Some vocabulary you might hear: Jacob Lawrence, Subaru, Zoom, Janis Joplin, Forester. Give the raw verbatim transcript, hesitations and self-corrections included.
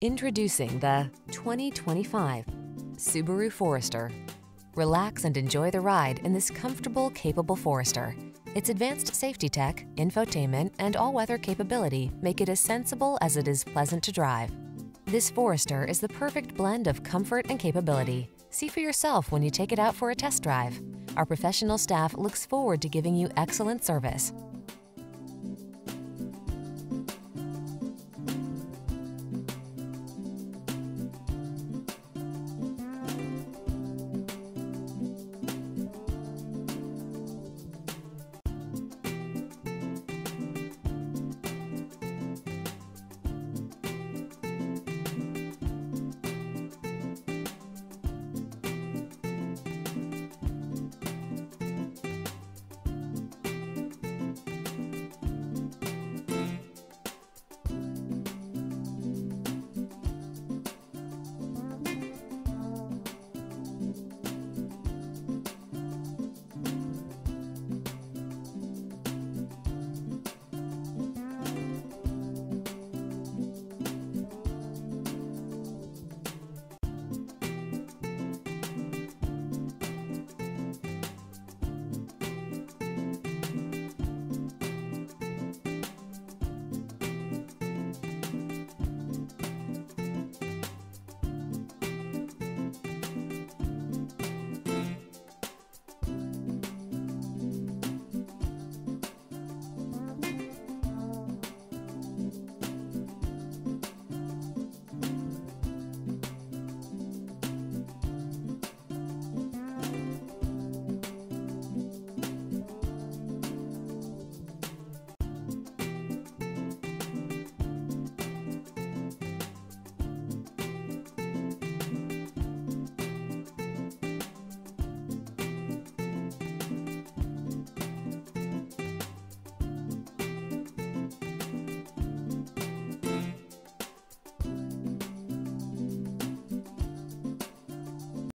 Introducing the twenty twenty-five Subaru Forester. Relax and enjoy the ride in this comfortable, capable Forester. Its advanced safety tech, infotainment, and all-weather capability make it as sensible as it is pleasant to drive. This Forester is the perfect blend of comfort and capability. See for yourself when you take it out for a test drive. Our professional staff looks forward to giving you excellent service.